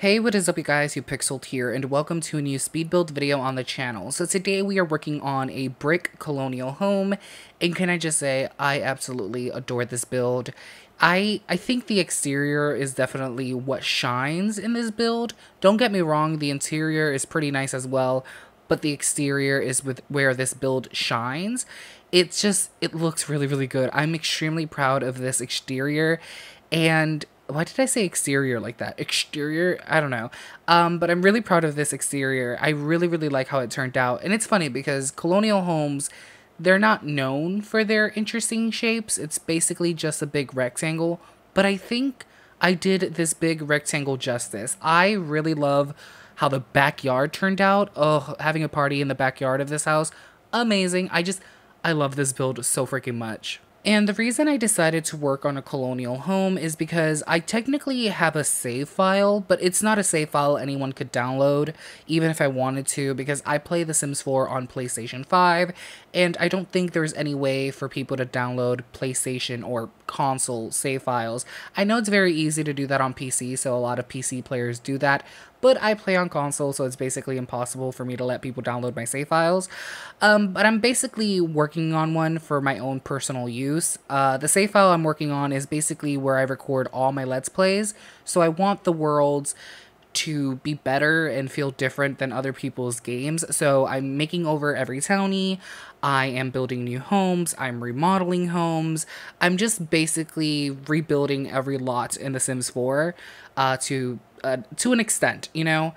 Hey, what is up you guys, UPixeld here, and welcome to a new speed build video on the channel. So today we are working on a brick colonial home, and can I just say, I absolutely adore this build. I think the exterior is definitely what shines in this build. Don't get me wrong, the interior is pretty nice as well, but the exterior is where this build shines. It's just, it looks really, really good. I'm extremely proud of this exterior, and why did I say exterior like that? Exterior? I don't know. But I'm really proud of this exterior. I really, really like how it turned out. And it's funny because colonial homes, they're not known for their interesting shapes. It's basically just a big rectangle. But I think I did this big rectangle justice. I really love how the backyard turned out. Oh, having a party in the backyard of this house. Amazing. I love this build so freaking much. And the reason I decided to work on a colonial home is because I technically have a save file, but it's not a save file anyone could download, even if I wanted to, because I play The Sims 4 on PlayStation 5, and I don't think there's any way for people to download PlayStation or console save files. I know it's very easy to do that on PC, so a lot of PC players do that, but I play on console, so it's basically impossible for me to let people download my save files. But I'm basically working on one for my own personal use. The save file I'm working on is basically where I record all my Let's Plays, so I want the worlds to be better and feel different than other people's games. So I'm making over every townie, I am building new homes, I'm remodeling homes, I'm just basically rebuilding every lot in The Sims 4 to an extent, you know.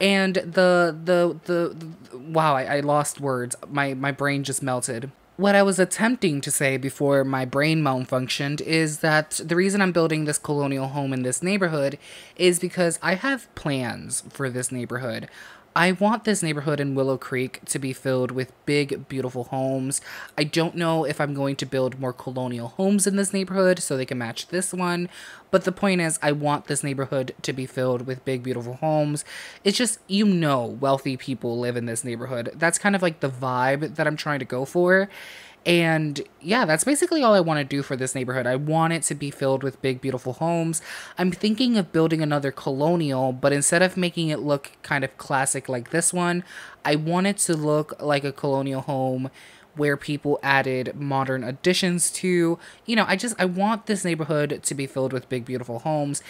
And the wow, I lost words. My brain just melted. What I was attempting to say before my brain malfunctioned is that the reason I'm building this colonial home in this neighborhood is because I have plans for this neighborhood. I want this neighborhood in Willow Creek to be filled with big, beautiful homes. I don't know if I'm going to build more colonial homes in this neighborhood so they can match this one, but the point is I want this neighborhood to be filled with big, beautiful homes. It's just, you know, wealthy people live in this neighborhood. That's kind of like the vibe that I'm trying to go for. And yeah, that's basically all I want to do for this neighborhood. I want it to be filled with big, beautiful homes. I'm thinking of building another colonial, but instead of making it look kind of classic like this one, I want it to look like a colonial home where people added modern additions to, you know, I want this neighborhood to be filled with big, beautiful homes.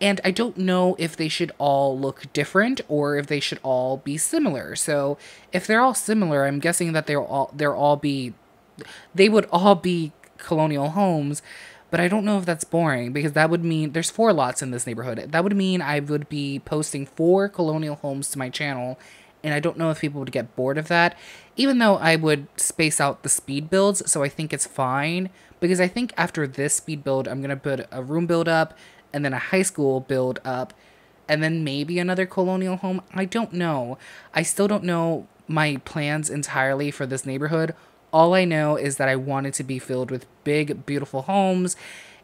And I don't know if they should all look different or if they should all be similar. So if they're all similar, I'm guessing that they would all be colonial homes, but I don't know if that's boring, because that would mean there's 4 lots in this neighborhood. That would mean I would be posting 4 colonial homes to my channel, and I don't know if people would get bored of that, even though I would space out the speed builds, so I think it's fine, because I think after this speed build, I'm going to put a room build up, and then a high school build up, and then maybe another colonial home. I don't know. I still don't know my plans entirely for this neighborhood. All I know is that I want it to be filled with big, beautiful homes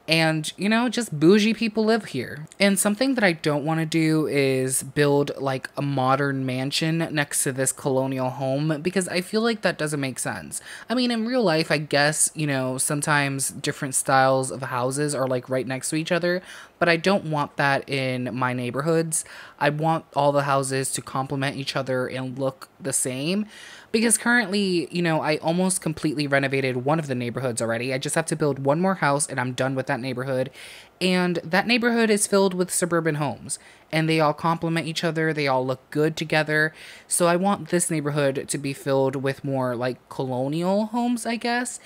and, you know, just bougie people live here. And something that I don't want to do is build like a modern mansion next to this colonial home, because I feel like that doesn't make sense. I mean, in real life, I guess, you know, sometimes different styles of houses are like right next to each other, but I don't want that in my neighborhoods. I want all the houses to complement each other and look the same. Because currently, you know, I almost completely renovated one of the neighborhoods already. I just have to build one more house and I'm done with that neighborhood. And that neighborhood is filled with suburban homes. And they all complement each other. They all look good together. So I want this neighborhood to be filled with more like colonial homes, I guess.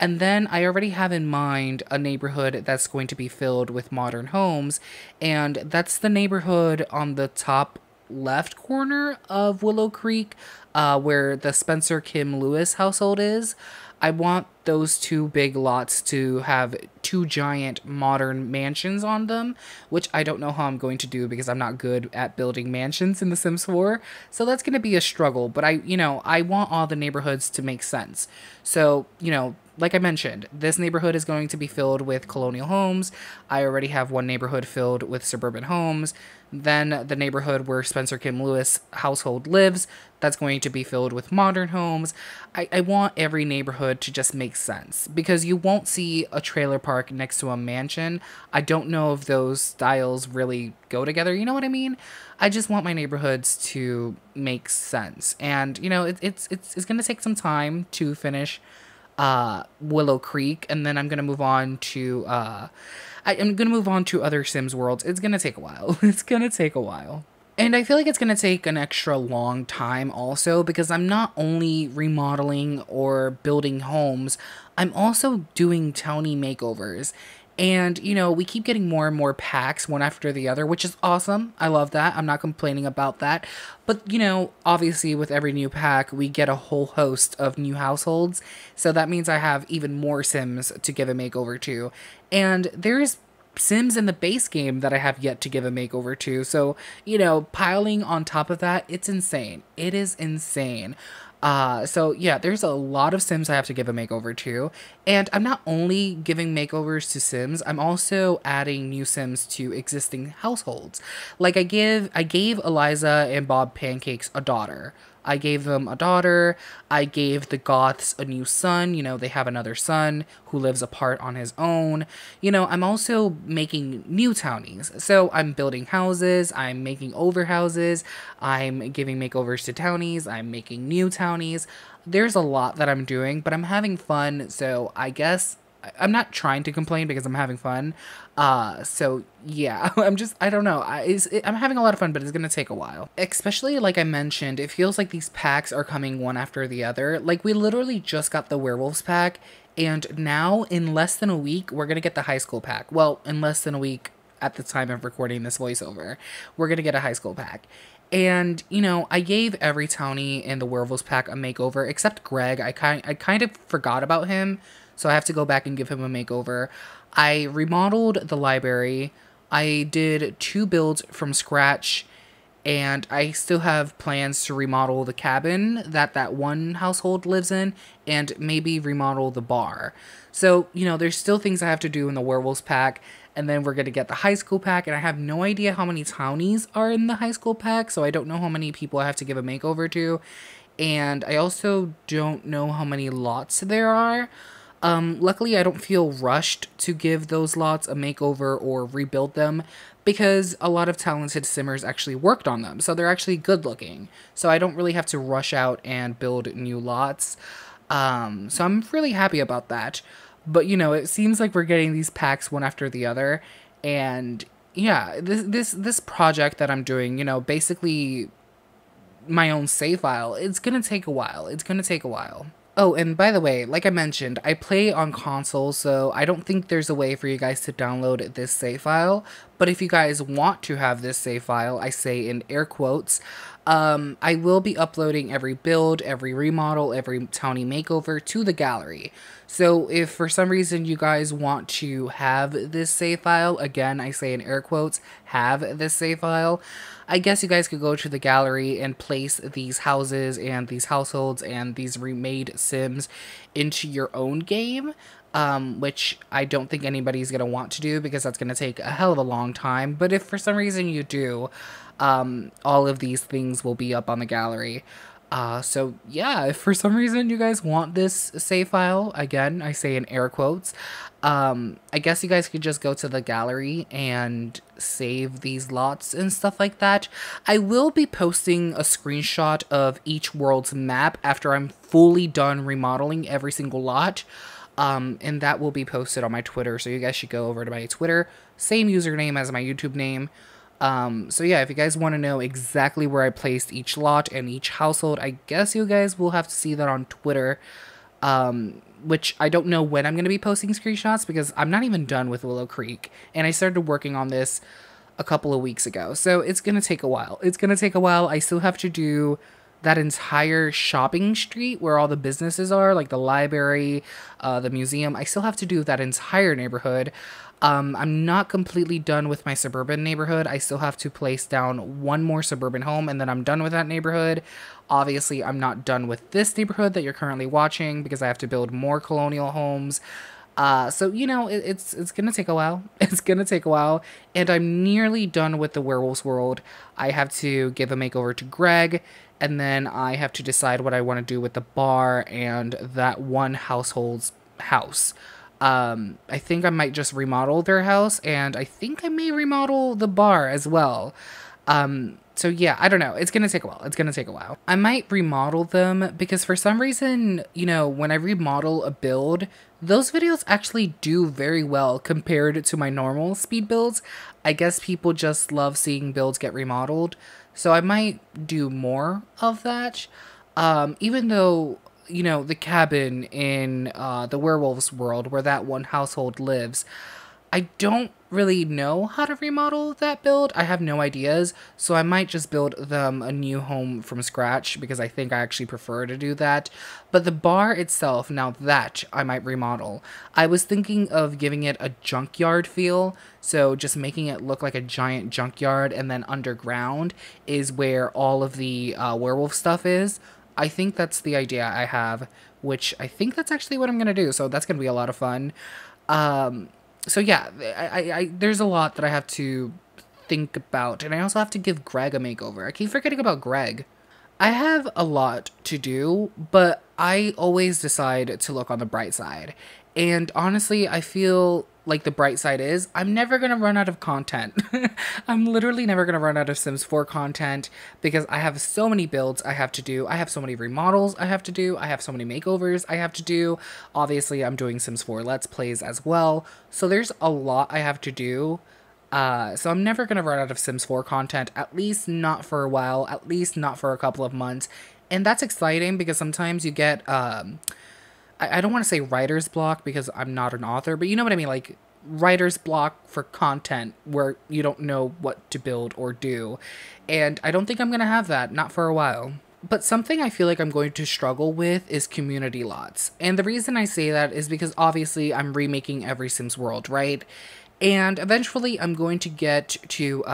And then I already have in mind a neighborhood that's going to be filled with modern homes. And that's the neighborhood on the top left corner of Willow Creek, where the Spencer Kim Lewis household is. I want those 2 big lots to have 2 giant modern mansions on them, which I don't know how I'm going to do because I'm not good at building mansions in The Sims 4. So that's going to be a struggle, but I want all the neighborhoods to make sense. So, you know, like I mentioned, this neighborhood is going to be filled with colonial homes. I already have one neighborhood filled with suburban homes. Then the neighborhood where Spencer Kim Lewis household lives, that's going to be filled with modern homes. I want every neighborhood to just make makes sense because you won't see a trailer park next to a mansion. I don't know if those styles really go together. You know what I mean? I just want my neighborhoods to make sense. And, you know, it's going to take some time to finish Willow Creek, and then I'm going to move on to other Sims worlds. It's going to take a while. It's going to take a while. And I feel like it's going to take an extra long time also because I'm not only remodeling or building homes, I'm also doing townie makeovers. And, you know, we keep getting more and more packs one after the other, which is awesome. I love that. I'm not complaining about that. But, you know, obviously with every new pack, we get a whole host of new households. So that means I have even more Sims to give a makeover to. And there's Sims in the base game that I have yet to give a makeover to. So, you know, piling on top of that, it's insane. It is insane. So yeah, there's a lot of Sims I have to give a makeover to, and I'm not only giving makeovers to Sims, I'm also adding new Sims to existing households. Like I gave Eliza and Bob Pancakes a daughter. I gave them a daughter. I gave the Goths a new son. You know, they have another son who lives apart on his own. You know, I'm also making new townies. So I'm building houses. I'm making over houses. I'm giving makeovers to townies. I'm making new townies. There's a lot that I'm doing, but I'm having fun. So I guess I'm not trying to complain because I'm having fun. So yeah, I don't know. I'm having a lot of fun, but it's going to take a while. Especially like I mentioned, it feels like these packs are coming one after the other. Like we literally just got the werewolves pack, and now in less than a week, we're going to get the high school pack. Well, in less than a week at the time of recording this voiceover, we're going to get a high school pack. And, you know, I gave every townie in the werewolves pack a makeover except Greg. I kind of forgot about him. So I have to go back and give him a makeover. I remodeled the library. I did 2 builds from scratch. And I still have plans to remodel the cabin that one household lives in. And maybe remodel the bar. So, you know, there's still things I have to do in the werewolves pack. And then we're going to get the high school pack. And I have no idea how many townies are in the high school pack. So I don't know how many people I have to give a makeover to. And I also don't know how many lots there are. Luckily, I don't feel rushed to give those lots a makeover or rebuild them because a lot of talented simmers actually worked on them. So they're actually good looking. So I don't really have to rush out and build new lots. So I'm really happy about that. But, you know, it seems like we're getting these packs one after the other. And yeah, this project that I'm doing, you know, basically my own save file, it's going to take a while. It's going to take a while. Oh, and by the way, like I mentioned, I play on console, so I don't think there's a way for you guys to download this save file. But if you guys want to have this save file, I say in air quotes, I will be uploading every build, every remodel, every townie makeover to the gallery. So if for some reason you guys want to have this save file, again, I say in air quotes, have this save file, I guess you guys could go to the gallery and place these houses and these households and these remade Sims into your own game, which I don't think anybody's going to want to do because that's going to take a hell of a long time. But if for some reason you do, all of these things will be up on the gallery. So yeah, if for some reason you guys want this save file, again, I say in air quotes, I guess you guys could just go to the gallery and save these lots and stuff like that. I will be posting a screenshot of each world's map after I'm fully done remodeling every single lot. And that will be posted on my Twitter. So you guys should go over to my Twitter, same username as my YouTube name. So yeah, if you guys want to know exactly where I placed each lot and each household, I guess you guys will have to see that on Twitter, which I don't know when I'm going to be posting screenshots because I'm not even done with Willow Creek, and I started working on this a couple of weeks ago, so it's going to take a while. It's going to take a while. I still have to do that entire shopping street where all the businesses are, like the library, the museum. I still have to do that entire neighborhood. I'm not completely done with my suburban neighborhood. I still have to place down one more suburban home, and then I'm done with that neighborhood. Obviously, I'm not done with this neighborhood that you're currently watching because I have to build more colonial homes. So, you know, it's going to take a while. It's going to take a while. And I'm nearly done with the werewolves world. I have to give a makeover to Greg, and then I have to decide what I want to do with the bar and that one household's house. I think I might just remodel their house, and I think I may remodel the bar as well. So yeah, I don't know. It's going to take a while. I might remodel them because for some reason, you know, when I remodel a build, those videos actually do very well compared to my normal speed builds. I guess people just love seeing builds get remodeled. So I might do more of that. Even though, you know, the cabin in the werewolves world where that one household lives, I don't really know how to remodel that build. I have no ideas, so I might just build them a new home from scratch because I think I actually prefer to do that. But the bar itself, now that I might remodel. I was thinking of giving it a junkyard feel, so just making it look like a giant junkyard, and then underground is where all of the werewolf stuff is. I think that's the idea I have, which I think that's actually what I'm gonna do, so that's gonna be a lot of fun. So yeah, there's a lot that I have to think about, and I also have to give Greg a makeover. I keep forgetting about Greg. I have a lot to do, but I always decide to look on the bright side. And honestly, I feel like the bright side is I'm never going to run out of content. I'm literally never going to run out of Sims 4 content because I have so many builds I have to do. I have so many remodels I have to do. I have so many makeovers I have to do. Obviously, I'm doing Sims 4 Let's Plays as well. So there's a lot I have to do. So I'm never going to run out of Sims 4 content, at least not for a while, at least not for a couple of months. And that's exciting because sometimes you get... I don't want to say writer's block because I'm not an author, but you know what I mean, like writer's block for content where you don't know what to build or do. And I don't think I'm going to have that, not for a while. But something I feel like I'm going to struggle with is community lots. And the reason I say that is because obviously I'm remaking every Sims world, right? And eventually I'm going to get to,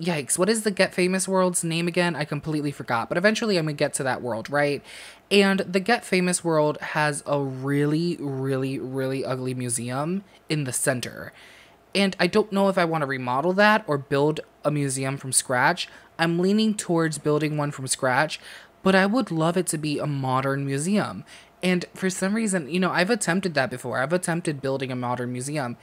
yikes, what is the Get Famous world's name again? I completely forgot, but eventually I'm gonna get to that world, right? And the Get Famous world has a really, really, really ugly museum in the center. And I don't know if I want to remodel that or build a museum from scratch. I'm leaning towards building one from scratch, but I would love it to be a modern museum. And for some reason, you know, I've attempted that before. I've attempted building a modern museum,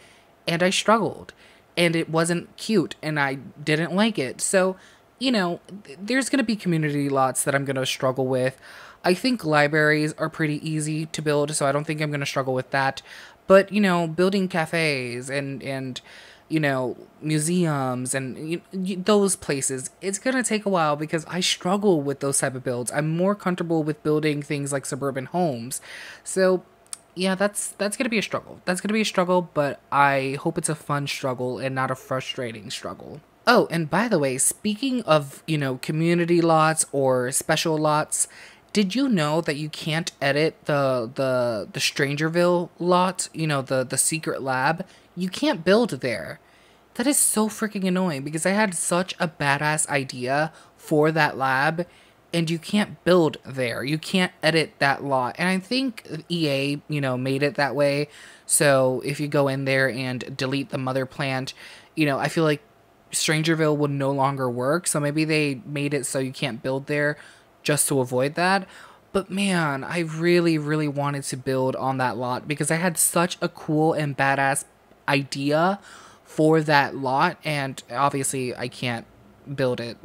and I struggled. And it wasn't cute, and I didn't like it. So, you know, there's going to be community lots that I'm going to struggle with. I think libraries are pretty easy to build, so I don't think I'm going to struggle with that. But, you know, building cafes and you know, museums and those places, it's going to take a while because I struggle with those type of builds. I'm more comfortable with building things like suburban homes. So... yeah, that's going to be a struggle. That's going to be a struggle, but I hope it's a fun struggle and not a frustrating struggle. Oh, and by the way, speaking of, you know, community lots or special lots, did you know that you can't edit the Strangerville lot, you know, the secret lab? You can't build there. That is so freaking annoying because I had such a badass idea for that lab. And you can't build there. You can't edit that lot. And I think EA, you know, made it that way. So if you go in there and delete the mother plant, you know, I feel like Strangerville would no longer work. So maybe they made it so you can't build there just to avoid that. But man, I really, really wanted to build on that lot because I had such a cool and badass idea for that lot. And obviously I can't build it.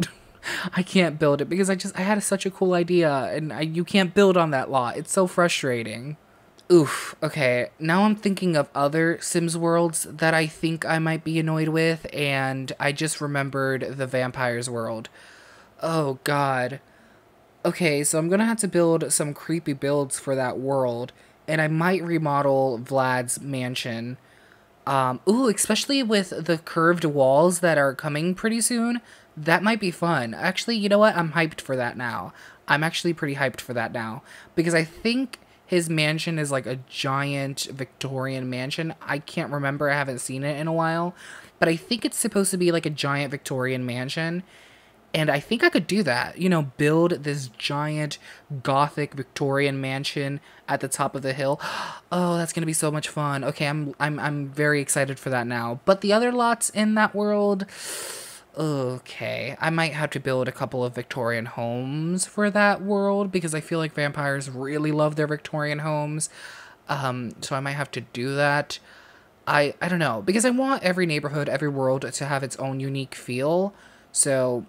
I can't build it because I had such a cool idea and you can't build on that lot. It's so frustrating. Oof. Okay. Now I'm thinking of other Sims worlds that I think I might be annoyed with. And I just remembered the vampires world. Oh God. Okay. So I'm going to have to build some creepy builds for that world. And I might remodel Vlad's mansion. Ooh, especially with the curved walls that are coming pretty soon. That might be fun. Actually, you know what? I'm hyped for that now. I'm actually pretty hyped for that now. Because I think his mansion is like a giant Victorian mansion. I can't remember. I haven't seen it in a while. But I think it's supposed to be like a giant Victorian mansion. And I think I could do that. You know, build this giant Gothic Victorian mansion at the top of the hill. Oh, that's going to be so much fun. Okay, I'm very excited for that now. But the other lots in that world... okay, I might have to build a couple of Victorian homes for that world because I feel like vampires really love their Victorian homes. So I might have to do that. I don't know, because I want every neighborhood, every world to have its own unique feel. So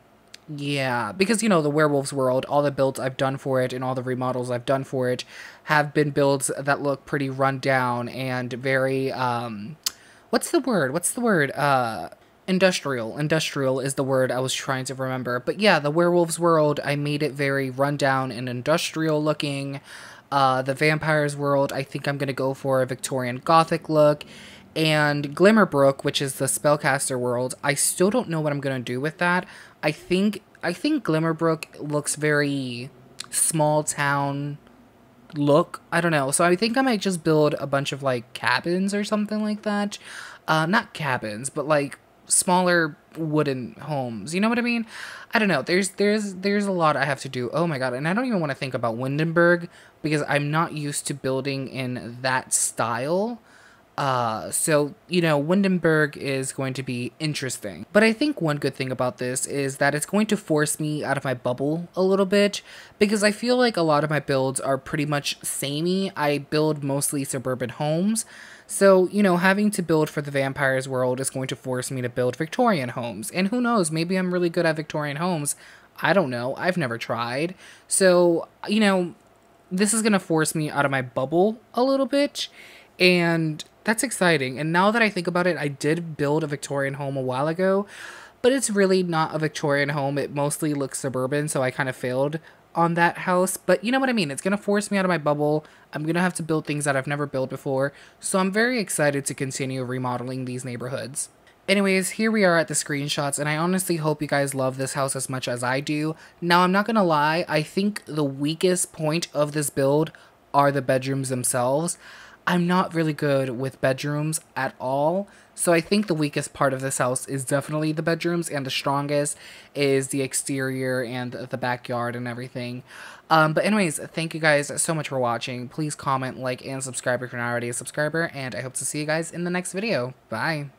yeah, because, you know, the werewolves world, all the builds I've done for it and all the remodels I've done for it have been builds that look pretty run down and very, industrial. Industrial is the word I was trying to remember. But yeah, the werewolves world, I made it very run down and industrial looking. The vampires world, I think I'm going to go for a Victorian Gothic look. And Glimmerbrook, which is the spellcaster world, I still don't know what I'm going to do with that. I think Glimmerbrook looks very small town look. I don't know. So I think I might just build a bunch of like cabins or something like that. Not cabins, but like smaller wooden homes. You know what I mean? I don't know. There's a lot I have to do. Oh my God. And I don't even want to think about Windenburg because I'm not used to building in that style. So, you know, Windenburg is going to be interesting. But I think one good thing about this is that it's going to force me out of my bubble a little bit, because I feel like a lot of my builds are pretty much samey. I build mostly suburban homes. So, you know, having to build for the vampires world is going to force me to build Victorian homes. And who knows, maybe I'm really good at Victorian homes. I don't know. I've never tried. So, you know, this is going to force me out of my bubble a little bit. And that's exciting. And now that I think about it, I did build a Victorian home a while ago, but it's really not a Victorian home. It mostly looks suburban, so I kind of failed on that house. But you know what I mean? It's going to force me out of my bubble. I'm going to have to build things that I've never built before. So I'm very excited to continue remodeling these neighborhoods. Anyways, here we are at the screenshots, and I honestly hope you guys love this house as much as I do. Now, I'm not going to lie. I think the weakest point of this build are the bedrooms themselves. I'm not really good with bedrooms at all, so I think the weakest part of this house is definitely the bedrooms, and the strongest is the exterior and the backyard and everything. But anyways, thank you guys so much for watching. Please comment, like, and subscribe if you're not already a subscriber, and I hope to see you guys in the next video. Bye!